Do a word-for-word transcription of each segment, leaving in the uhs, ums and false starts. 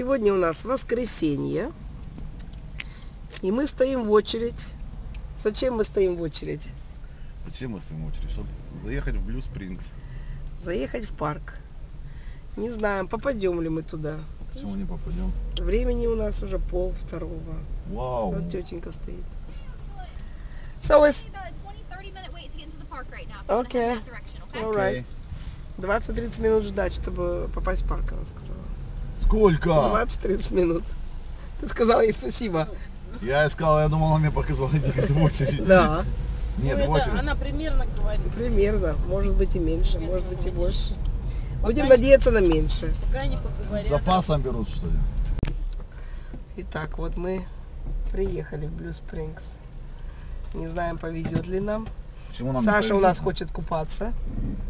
Сегодня у нас воскресенье, и мы стоим в очередь. Зачем мы стоим в очередь? Зачем мы стоим в очередь? Чтобы заехать в Blue Springs. Заехать в парк. Не знаем, попадем ли мы туда. Почему не попадем? Времени у нас уже пол второго. Вау. Вот тетенька стоит. So it's... Okay. All right. двадцать-тридцать минут ждать, чтобы попасть в парк, она сказала. Сколько? двадцать-тридцать минут. Ты сказала ей спасибо. Я искала, я думала, мне показала это в очереди. Да. Нет, ну, в очереди. Она примерно говорит. Примерно. Может быть и меньше, примерно может быть и больше. Пока будем не... надеяться на меньше. Пока не поговорят. С запасом берут, что ли? Итак, вот мы приехали в Blue Springs. Не знаем, повезет ли нам. Почему нам Саша у нас хочет купаться.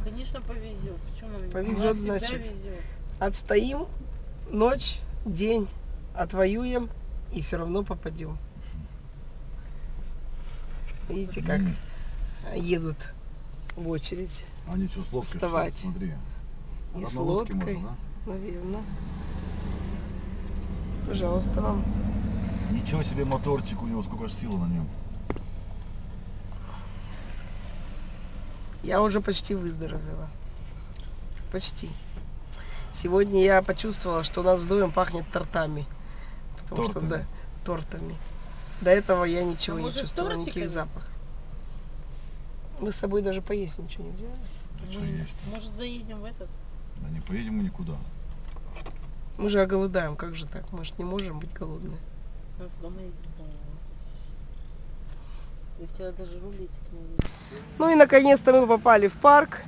Конечно, повезет. Почему нам не повезет? Она, значит, везет. Отстоим ночь, день, отвоюем и все равно попадем. Видите, как едут в очередь. А ничего, с лодкой, вставать. Что, смотри. И с лодкой, можно, да? Наверное. Пожалуйста, вам. Ничего себе моторчик у него, сколько же силы на нем. Я уже почти выздоровела. Почти. Сегодня я почувствовала, что у нас в доме пахнет тортами. Потому тортами. что да, тортами. До этого я ничего а не чувствовала, тортиками? Никаких запахов. Мы с собой даже поесть ничего не взяли. А что есть? Может, заедем в этот? Да не поедем мы никуда. Мы же оголодаем, как же так? Мы же не можем быть голодны. У нас дома есть банан. Я вчера даже рулетик не видела. Ну и наконец-то мы попали в парк.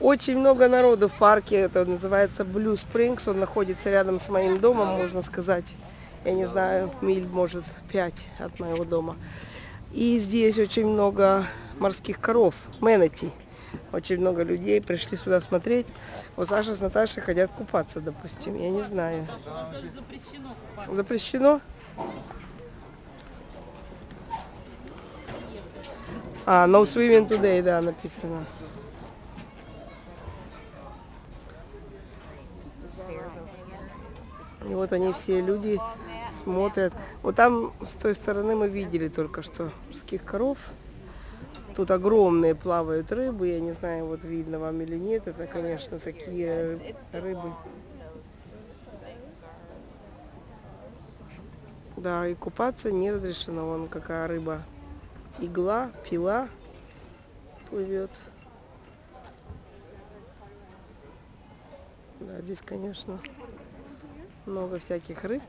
Очень много народу в парке. Это называется Blue Springs. Он находится рядом с моим домом, можно сказать. Я не знаю, миль, может, пять от моего дома. И здесь очень много морских коров, мэнати. Очень много людей пришли сюда смотреть. Вот Саша с Наташей хотят купаться, допустим. Я не знаю. Запрещено купаться. Запрещено? А, no swimming today, да, написано. И вот они все люди смотрят. Вот там с той стороны мы видели только что морских коров. Тут огромные плавают рыбы. Я не знаю, вот видно вам или нет. Это, конечно, такие рыбы. Да, и купаться не разрешено. Вон какая рыба. Игла, пила плывет. Да, здесь, конечно, много всяких рыб.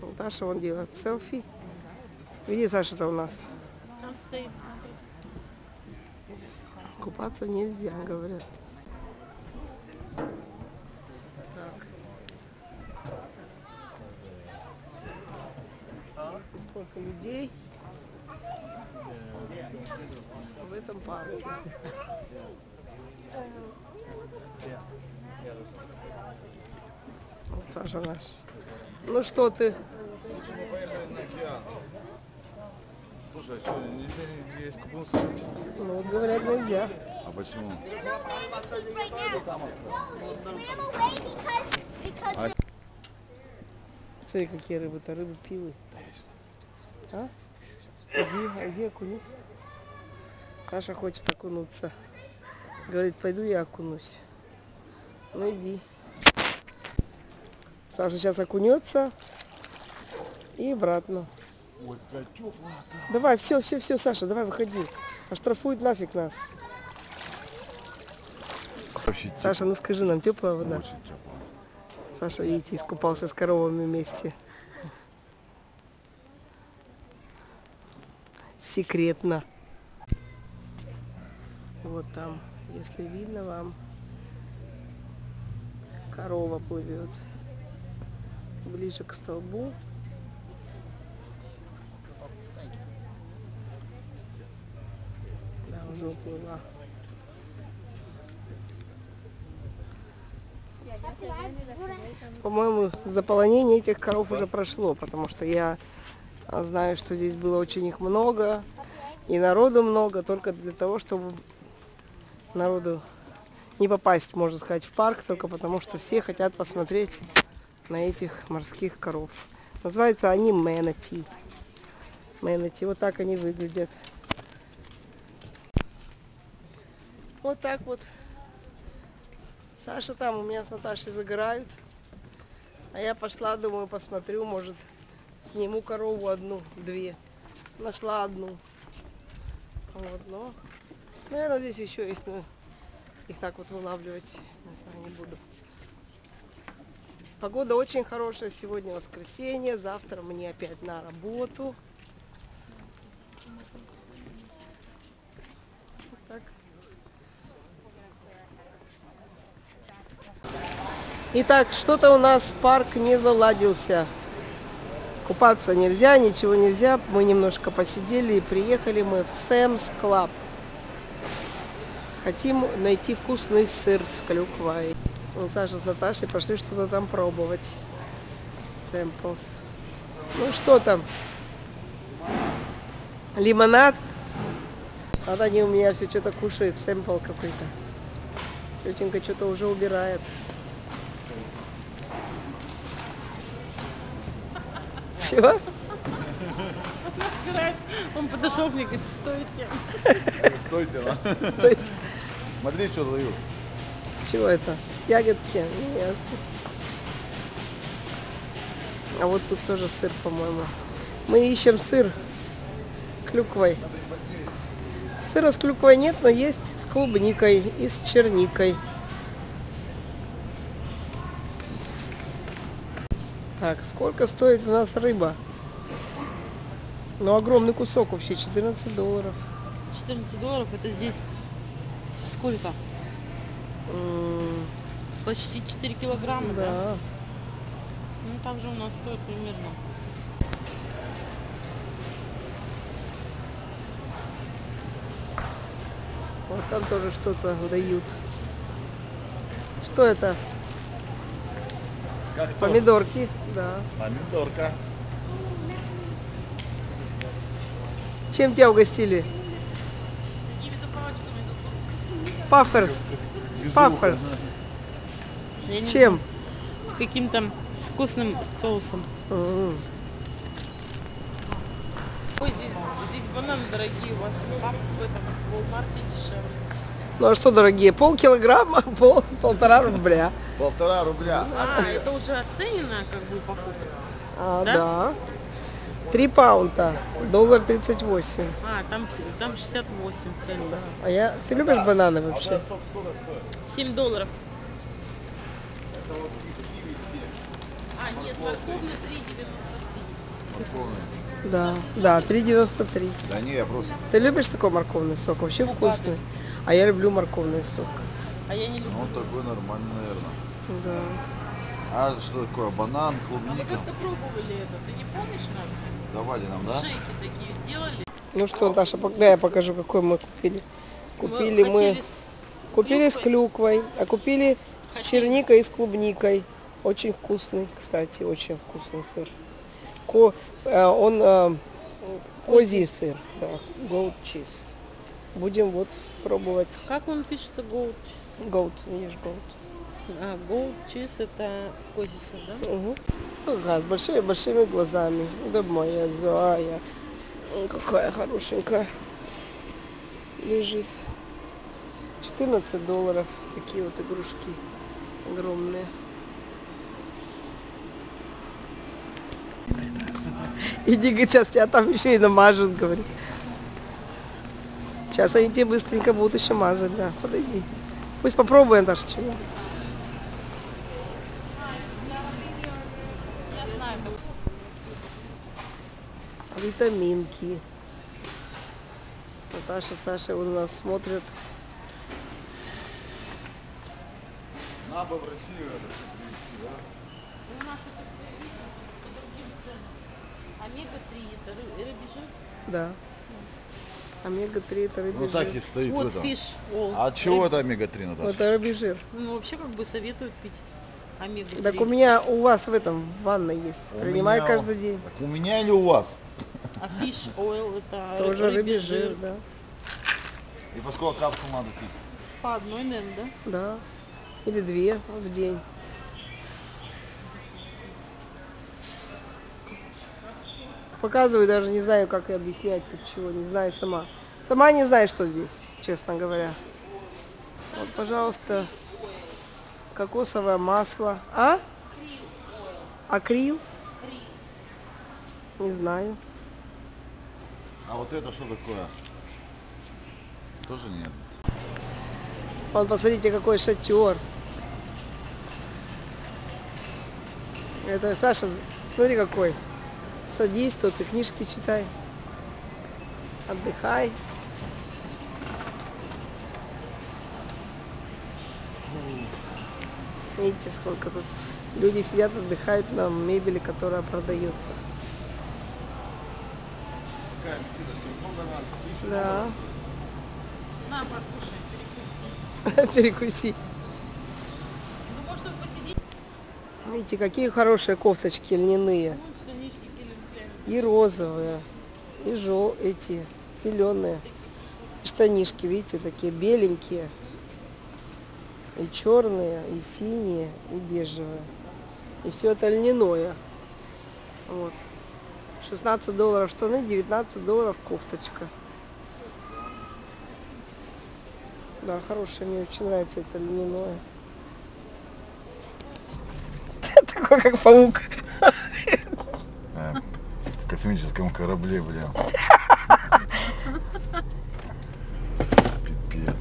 Наташа вон делает селфи. Где Саша-то у нас? Там стоит, смотри. Купаться нельзя, говорят. Так. Сколько людей в этом парке. Вот Саша наш. Ну что ты? Лучше мы поехали на океан. Слушай, а что, нельзя здесь купаться? Ну вот говорят, нельзя. А почему? А... Смотри, какие рыбы-то, рыбы пилы. А? Где, где окунись? Саша хочет окунуться. Говорит, пойду я окунусь. Ну иди. Саша сейчас окунется и обратно. Ой, какая теплая. Давай, все, все, все, Саша, давай выходи. Оштрафует нафиг нас. Вообще, Саша, ну скажи нам, теплая вода? Очень теплая. Саша, видите, искупался с коровами вместе. Секретно. Вот там, если видно вам, корова плывет ближе к столбу. Да, уже уплыла. По-моему, заполонение этих коров уже прошло, потому что я знаю, что здесь было очень их много, и народу много, только для того, чтобы народу не попасть, можно сказать, в парк, только потому что все хотят посмотреть на этих морских коров. Называются они менати. Менати. Вот так они выглядят. Вот так вот. Саша там у меня с Наташей загорают. А я пошла, думаю, посмотрю, может, сниму корову одну, две. Нашла одну. Вот, но, наверное, здесь еще есть, но их так вот вылавливать, не знаю, не буду. Погода очень хорошая. Сегодня воскресенье, завтра мне опять на работу. Вот так. Итак, что-то у нас парк не заладился. Купаться нельзя, ничего нельзя. Мы немножко посидели и приехали мы в Sam's Club. Хотим найти вкусный сыр с клюквой. Саша с Наташей пошли что-то там пробовать. Сэмплс. Ну что там? Лимонад? А вот они у меня все что-то кушают. Сэмпл какой-то. Тетенька что-то уже убирает. Чего? Он подошел мне и говорит, стойте. Стойте, да? Стойте. Смотри, что дают. Чего это? Ягодки? Не ясно. А вот тут тоже сыр, по-моему. Мы ищем сыр с клюквой. Сыра с клюквой нет, но есть с клубникой и с черникой. Так, сколько стоит у нас рыба? Ну, огромный кусок вообще, четырнадцать долларов. четырнадцать долларов, это здесь сколько? М-м- Почти четыре килограмма, да? Да. Ну, так же у нас стоит примерно. Вот там тоже что-то дают. Что это? Как помидорки, да. Помидорка. Чем тебя угостили? Какими-то палочками. Пафферс. Пафферс. С чем? С каким-то вкусным соусом. Mm. Ой, здесь, здесь бананы дорогие у вас. В этом Walmart дешевле. Ну а что, дорогие, полкилограмма, пол, полтора рубля. Полтора рубля. А, это уже оценено, как бы, покупка. А, да? Да. Три паунта, доллар тридцать восемь. А, там, там шестьдесят восемь цен, да. А я, ты любишь бананы вообще? Семь долларов. Это вот из киви семь. А, нет, морковный три девяносто три. Да, да, три девяносто три. Да не, я просто... Ты любишь такой морковный сок? Вообще вкусный. А я люблю морковный сок. А я не люблю. Ну, он такой нормальный, наверное. Да. А что такое? Банан, клубника. А мы как-то пробовали это. Ты не помнишь нас? Давали нам, да? Шейки такие делали. Ну что, Даша, да, я покажу, какой мы купили. Купили мы... мы... С... Купили с клюквой. А купили Хотели. с черникой и с клубникой. Очень вкусный, кстати, очень вкусный сыр. Ко... Он э... козий сыр. Да. Goat cheese. Будем вот пробовать. Как он пишется? Goat cheese? Goat, видишь, goat. А, goat cheese это козий сыр, да? Угу. Ага, с большими-большими глазами. Да моя зая. Какая хорошенькая. Лежит. четырнадцать долларов. Такие вот игрушки. Огромные. Иди, говорит, сейчас тебя там еще и намажут, говорит. Сейчас они тебе быстренько будут еще мазать, да. Подойди. Пусть попробуем, Даша, чего. Витаминки. Наташа, Саша у нас смотрят. Нам бы в Россию это все принести, да? У нас это все по другим ценам. Омега три это рыбий жир? Да. Омега три это рыбий жир. Ну так и стоит вот в фиш. А от чего это омега три, Наташа? Это рыбий жир. Ну вообще как бы советуют пить омега три. Так у меня, у вас в этом, в ванной есть. У Принимаю меня, каждый день. Так у меня или у вас? А фиш ойл это тоже рыбий жир, жир, да. И по сколько капсул надо пить? По одной, наверное, да? Да. Или две в день. показываю, даже не знаю, как и объяснять тут чего, не знаю сама. Сама не знаю, что здесь, честно говоря. Вот, пожалуйста, кокосовое масло. А? Акрил? Не знаю. А вот это что такое? Тоже нет. Вот, посмотрите, какой шатер. Это, Саша, смотри какой. Садись тут и книжки читай. Отдыхай. Видите, сколько тут люди сидят, отдыхают на мебели, которая продается. Да. На, покушай, перекуси. Перекуси. Ну, может, посидеть? Видите, какие хорошие кофточки льняные. И розовые, и жел, эти, зеленые. Штанишки, видите, такие беленькие. И черные, и синие, и бежевые. И все это льняное. Вот. шестнадцать долларов штаны, девятнадцать долларов кофточка. Да, хорошая, мне очень нравится это льняное. Такой, как паук. В космическом корабле, бля. Пипец.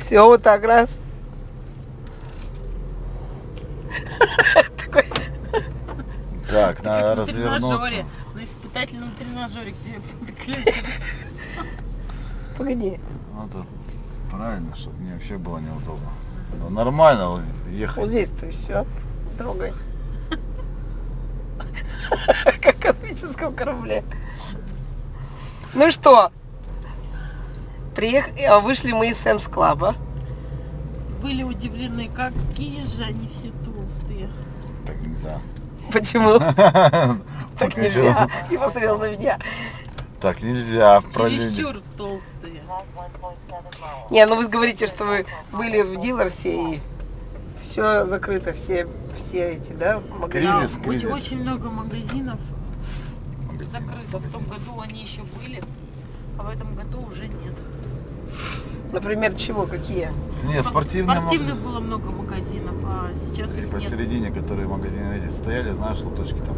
Все, вот так раз. Так, надо развернуться. На испытательном тренажере к тебе подключили. Погоди. Вот, правильно, чтобы мне вообще было неудобно. Но нормально ехать. Вот здесь-то все. Трогай. Как в космическом корабле. Ну что, приехали, вышли мы из Sam's Club. Были удивлены, какие же они все толстые. Так нельзя. Почему? Так нельзя. И посмотрел на меня. Так нельзя. Чересчур толстые. Не, ну вы говорите, что вы были в Дилерсе и все закрыто, все, все эти, да, магазины. Кризис, кризис. Очень много магазинов магазин, закрыто. Магазин. В том году они еще были, а в этом году уже нет. Например, чего, какие? Нет, спортивных магазин. Было много магазинов, а сейчас и их посередине, нет. Которые магазины эти стояли, знаешь, лоточки там,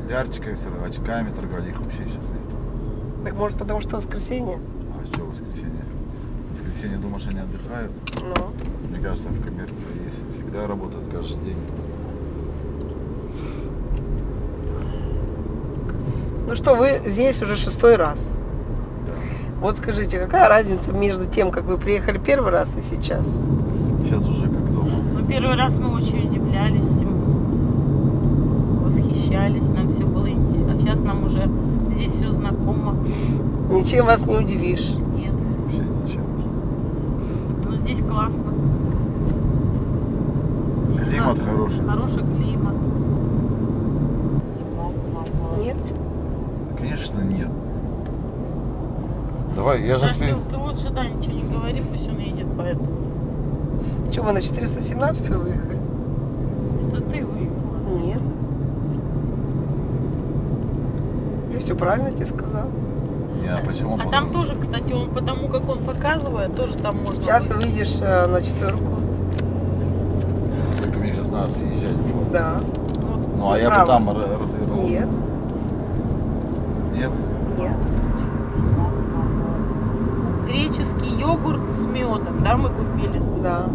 футлярчиками, очками торговали, их вообще сейчас нет. Так может потому что воскресенье? А что воскресенье? Воскресенье, думаешь, они отдыхают? Ну. Мне кажется, в коммерции есть. Всегда работают каждый день. Ну что, вы здесь уже шестой раз. Да. Вот скажите, какая разница между тем, как вы приехали первый раз и сейчас? Сейчас уже как дома. Ну, первый раз мы очень удивлялись всему. Восхищались, нам все было интересно. А сейчас нам уже здесь все знакомо. Ничем вас не удивишь. Нет. Вообще ничем. Здесь классно. Климат хороший. Хороший климат. Нет? Конечно нет. Давай, я же спешу. Ты лучше, да, ничего не говори, пусть он едет поэтому. Че, мы на четыреста семнадцать выехали? Это ты выехала? Нет. Я все правильно тебе сказала. Я, почему, а потом? Там тоже, кстати, он потому как он показывает, тоже там можно. Сейчас выйти. Выйдешь э, на четверку. Только мне сейчас надо съезжать. Вот. Да. Вот. Ну а я бы там развернулся. Нет. Нет? Нет. Греческий йогурт с медом, да, мы купили? Да.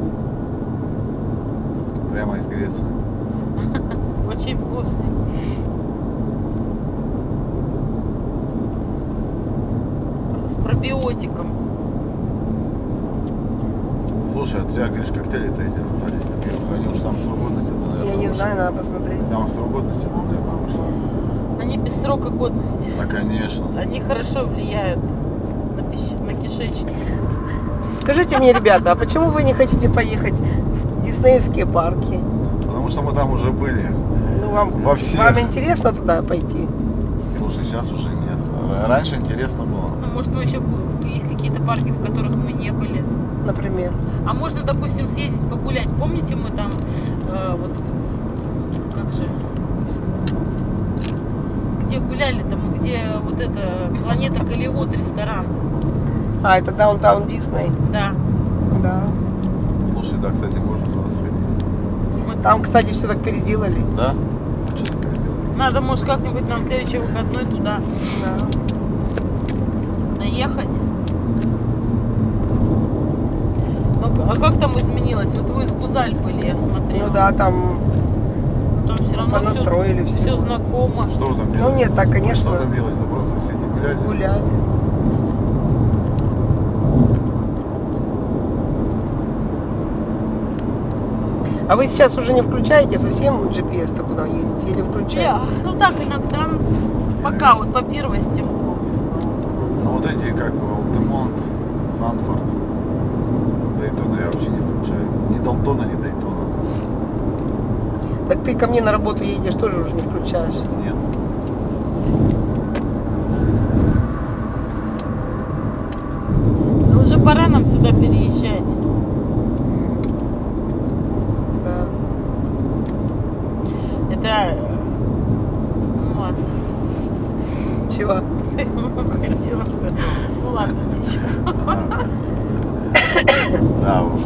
Прямо из Греции. Очень вкусный. Пробиотиком. Слушай, а тебя, Гриш, коктейли-то эти остались, так я уходил, что там срок годности, наверное, я не знаю, надо посмотреть. Там срок годности, наверное, вышло. Они без срока годности. Да, конечно. Они хорошо влияют на, пищ... на кишечник. Скажите мне, ребята, а почему вы не хотите поехать в диснеевские парки? Потому что мы там уже были. Ну, вам, во всех. Вам интересно туда пойти? Слушай, сейчас уже нет. Раньше интересно было. Ну, может, мы еще есть какие-то парки, в которых мы не были. Например. А можно, допустим, съездить погулять. Помните, мы там э, вот как же где гуляли, там, где вот эта планета Голливуд, ресторан. А, это Даунтаун Дисней? Да. Да. Слушай, да, кстати, можно туда сходить. Там, кстати, все так переделали. Да? Надо, может, как-нибудь нам в следующий выходной туда, да, наехать. А как там изменилось? Вот вы из Бузаль были, я смотрела. Ну да, там, там все равно понастроили все, все. все знакомо. Что вы там делали? Ну нет, так, конечно. Что там делали? Ну просто соседи гуляли. Гуляли. А вы сейчас уже не включаете совсем джи пи эс-то, куда едете? Или включаете? Я, ну так, иногда. Пока вот по первости. Ну вот эти, как Алтемонт, Санфорд, Дейтона я вообще не включаю. Ни Далтона, ни Дейтона. Так ты ко мне на работу едешь, тоже уже не включаешь? Нет. Ну уже пора нам сюда переезжать. Да. Ну ладно. Чего? Хотела сказать. Ну ладно, ничего. Да уж.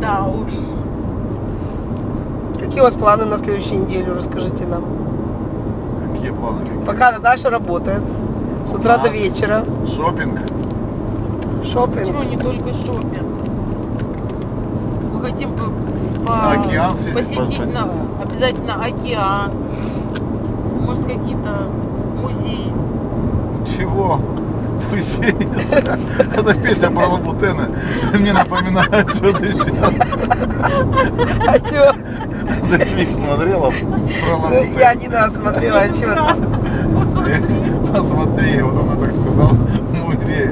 Да уж. Какие у вас планы на следующую неделю? Расскажите нам. Какие планы? Какие? Пока Наташа работает. С утра до вечера. Шопинг. Шопинг. Почему не только шопинг? Мы хотим По... океан посетить посетить. На... обязательно океан, может какие-то музеи. Чего? Музей? Это песня про Лабутена. Мне напоминает, что ты сейчас. А чего? Ты клип смотрела про Лабутена? Я один раз смотрела, а чего? Посмотри, вот она так сказала, музей.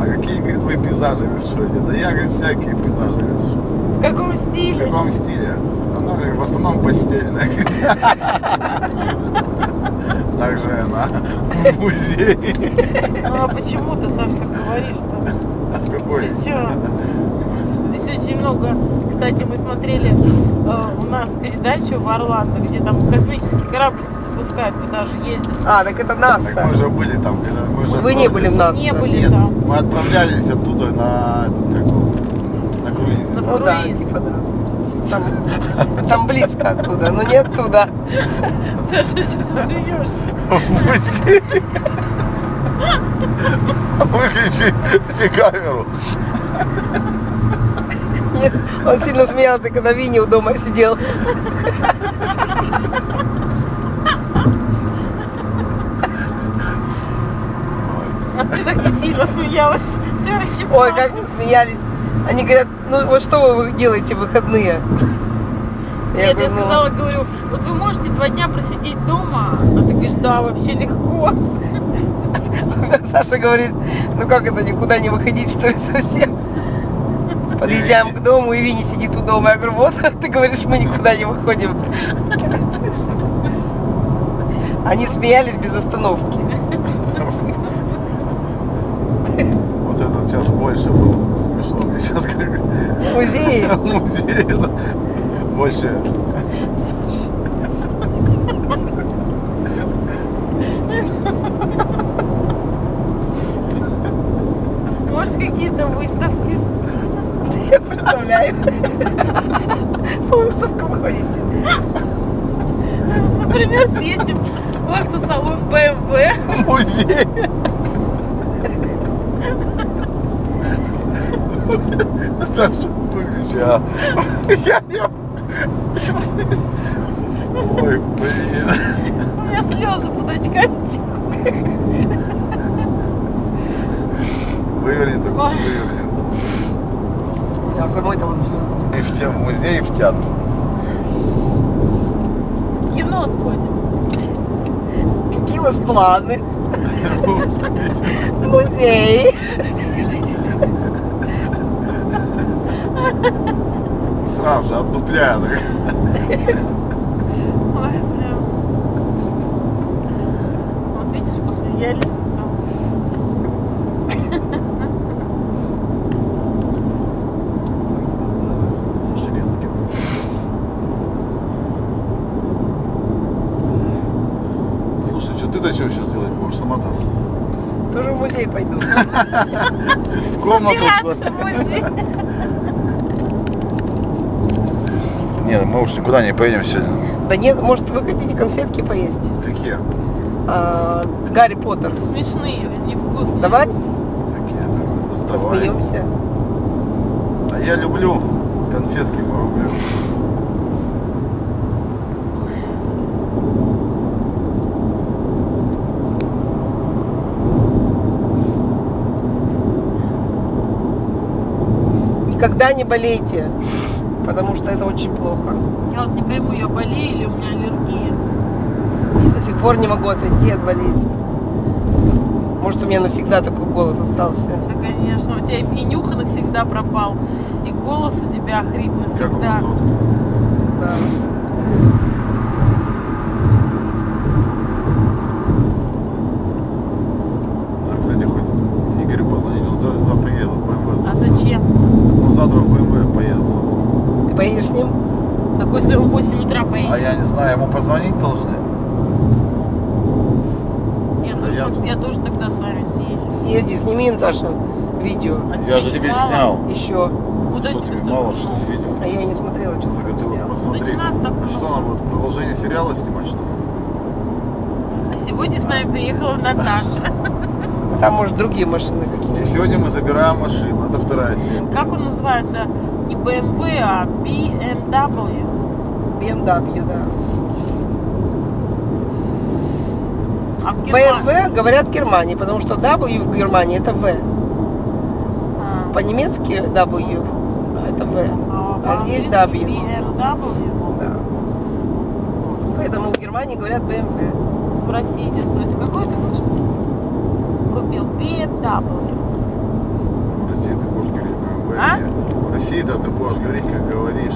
А какие, говорит, твои пейзажи решили? Да я, говорит, всякие пейзажи решил. В каком стиле? В каком стиле? Она в основном постельная. Также она в музее. Ну а почему ты, Саш, так говоришь-то? В какой? Ты чё? Здесь очень много. Кстати, мы смотрели у нас передачу в Орландо, где там космический корабль запускают, туда же ездят. А, так это НАСА. Так мы же были там. Вы не были в НАСА? Не были там. Мы отправлялись оттуда на этот какой. Ну да, типа, да. Там, там близко оттуда, но не оттуда. Саша, что ты смеешься? Выключи камеру. Нет, он сильно смеялся, когда Винни у дома сидел. А ты так не сильно смеялась. Ты вообще... Ой, как мы смеялись. Они говорят, ну вот что вы делаете в выходные? Я Нет, говорю, я сказала, ну... говорю, вот вы можете два дня просидеть дома? А ты говоришь, да, вообще легко. Саша говорит, ну как это, никуда не выходить, что ли, совсем? Подъезжаем к дому, и Винни сидит у дома. Я говорю, вот, ты говоришь, мы никуда не выходим. Они смеялись без остановки. Вот это сейчас больше было. Сейчас как в музее. В музее, да. Больше. Может, какие-то выставки? Я представляю. По выставкам ходите. Например, съездим в автосалон бэ эм вэ. В музее. Наташа, выключи, а? Я не... Ой, блин. У меня слезы под очками текут. Выверни, так уж выверни. Я собой-то вон слезы. И в музей, и в театр. Кино сходим. Какие у вас планы? Музей. Сразу же отдупляю. Ой, прям. Вот видишь, посмеялись. ты-то что сейчас делать будешь, сама-то? Тоже в музей пойду. В комнату. Нет, мы уж никуда не поедем сегодня. Да нет, может, вы хотите конфетки поесть? Какие? Гарри Поттер. Смешные, невкусные. Давай. Посмеемся. А я люблю конфетки, по-моему. Никогда не болейте, потому что это очень плохо. Я вот не пойму, я болею или у меня аллергия? До сих пор не могу отойти от болезни. Может, у меня навсегда такой голос остался? Да, конечно. У тебя и нюха навсегда пропал, и голос у тебя хрип навсегда. Да. Да, кстати, хоть Игорь позвонил, завтра еду в бэ эм вэ. А зачем? Ну, завтра в бэ эм вэ поеду. Ты поедешь с ним? Так если он в восемь утра поедет. А я не знаю, ему позвонить должны? Я тоже тогда с вами съезжу. Съезди, сними, Наташа, видео. А я же тебе снял. Еще. Куда что тебе мало, что ли, видео? А я не смотрела, что ты там снял. Посмотри. Да не надо, а что нам вот, продолжение сериала снимать, что ли? А сегодня с нами приехала Наташа. Там, может, другие машины какие-то. И сегодня мы забираем машину, это вторая серия. Как он называется? Не бэ эм вэ, а би эм дабл ю. би эм дабл ю, да. А бэ эм вэ говорят Германии, потому что W в Германии это В. А. По-немецки W это В. А, а здесь W. би эм дабл ю? Да. Поэтому в Германии говорят бэ эм вэ. В России здесь говорят, какой ты будешь? Купил би эм дабл ю. В России ты будешь говорить бэ эм вэ. А? В России-то ты будешь говорить, как говоришь.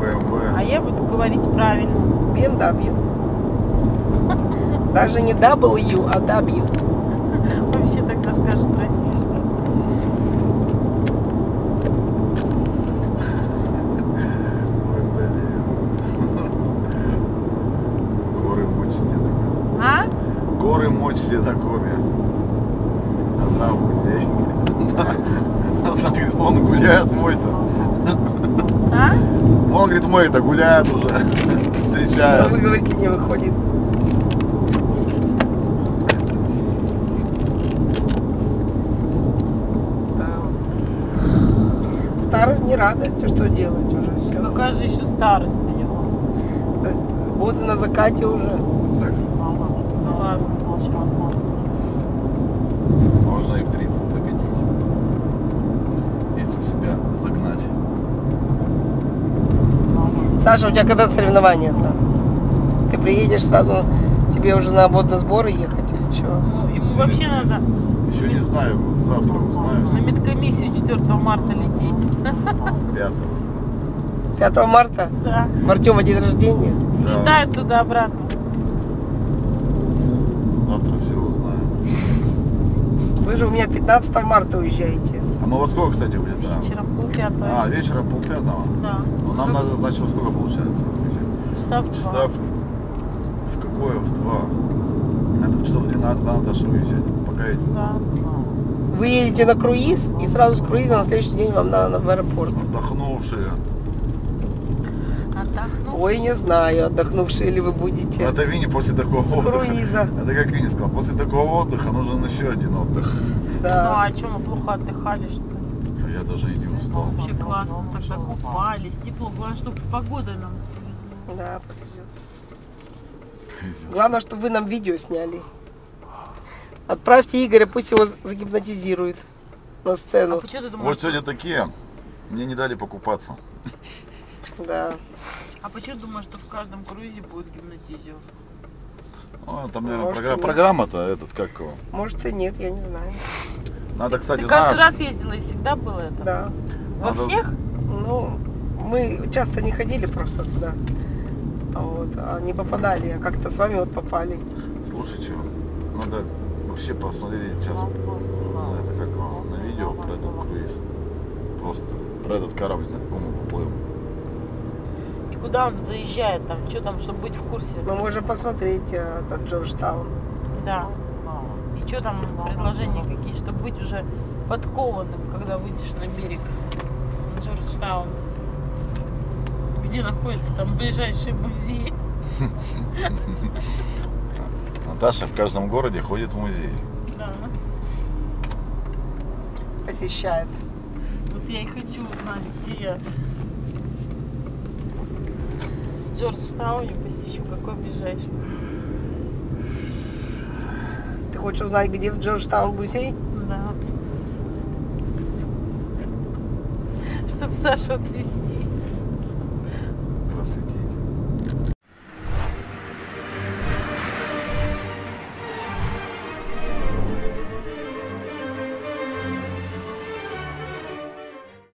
бэ эм вэ. А я буду говорить правильно. би эм дабл ю. Даже не W, а W. Вообще тогда скажут в России, что... Горы мочь где-то. А? Горы мочь где-то коме. Она в музее. Она говорит, он гуляет мой-то. А? Он говорит, мой-то гуляет уже. Встречает. Вы говорите, не выходит. Старость не радость, а что делать уже? Все. Какая же еще старость у него? Годы на закате уже. Так. Ну ладно, молча, молча. Можно и в тридцать закатить. Если себя загнать. Саша, у тебя когда соревнования-то? Ты приедешь сразу, тебе уже на обводные сборы ехать или что? Ну, ему Интересно. вообще надо... Еще не знаю, завтра узнаю. На медкомиссию четвёртого марта лететь. пятого. пятого марта? Да. Артёма день рождения. Слетают да. туда-обратно. Завтра все узнаю. Вы же у меня пятнадцатого марта уезжаете. А ну во сколько, кстати, улетаем? Вечером полпятого. А, вечером полпятого? Да. Ну, нам надо, значит, во сколько получается? Часа в два. Часа в... в какое? В два. Надо часов в двенадцать, да, Наташа, уезжать. Да. Вы едете на круиз и сразу с круиза на следующий день вам надо в аэропорт. Отдохнувшие. Отдохнувшие. Ой, не знаю, отдохнувшие ли вы будете. Это Винни после такого с отдыха. Круиза. Это как Винни сказал, после такого отдыха нужен еще один отдых. Да. Ну а что, мы плохо отдыхали, что ли? Я даже и не устал. Вообще классно, тогда купались, тепло. Главное, чтобы с погодой нам повезло. Да, повезет. Главное, чтобы вы нам видео сняли. Отправьте Игоря, пусть его загипнотизирует на сцену. А почему ты думаешь, вот сегодня такие, мне не дали покупаться. Да. А почему ты думаешь, что в каждом круизе будет гипнотизер? Ну, там, наверное, программа, программа-то этот, как его? Может и нет, я не знаю. Надо, кстати, ты каждый знаешь... раз ездила и всегда было это? Да. Во Надо... всех? Ну, мы часто не ходили просто туда, вот, а не попадали, а как-то с вами вот попали. Слушай, чего? Надо... Вообще посмотрели сейчас это как на видео про этот круиз, просто про этот корабль, на каком мы поплывем. И куда он заезжает там, что там, чтобы быть в курсе? Мы можем посмотреть этот Джорджтаун. Да, мало. И что там, мало, предложения мало. Какие, чтобы быть уже подкованным, когда выйдешь на берег Джорджтаун. Где находится там ближайший музей? Наташа в каждом городе ходит в музей. Да. Посещает. Вот я и хочу узнать, где я в Джорджтауне посещу, какой ближайший. Ты хочешь узнать, где в Джорджтауне музей? Да. Чтобы Сашу отвезти. Красота.